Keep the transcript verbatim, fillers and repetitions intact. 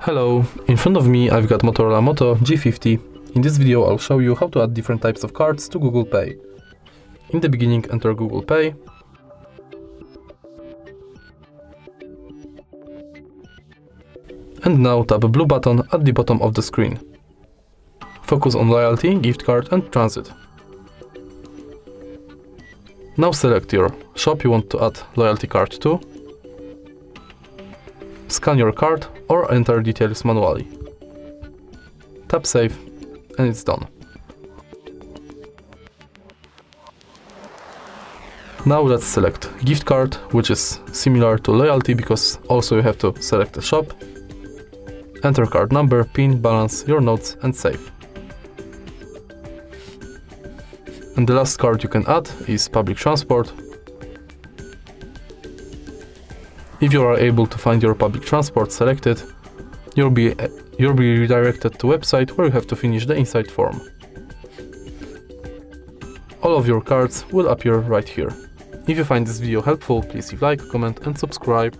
Hello, in front of me I've got Motorola Moto G fifty. In this video I'll show you how to add different types of cards to Google Pay. In the beginning, enter Google Pay. And now tap blue button at the bottom of the screen. Focus on loyalty, gift card and transit. Now select your shop you want to add loyalty card to. Scan your card or enter details manually. Tap save and it's done. Now let's select gift card, which is similar to loyalty because also you have to select a shop. Enter card number, PIN, balance, your notes and save. And the last card you can add is public transport. If you are able to find your public transport selected, you'll be, you'll be redirected to website where you have to finish the insight form. All of your cards will appear right here. If you find this video helpful, please leave like, comment and subscribe.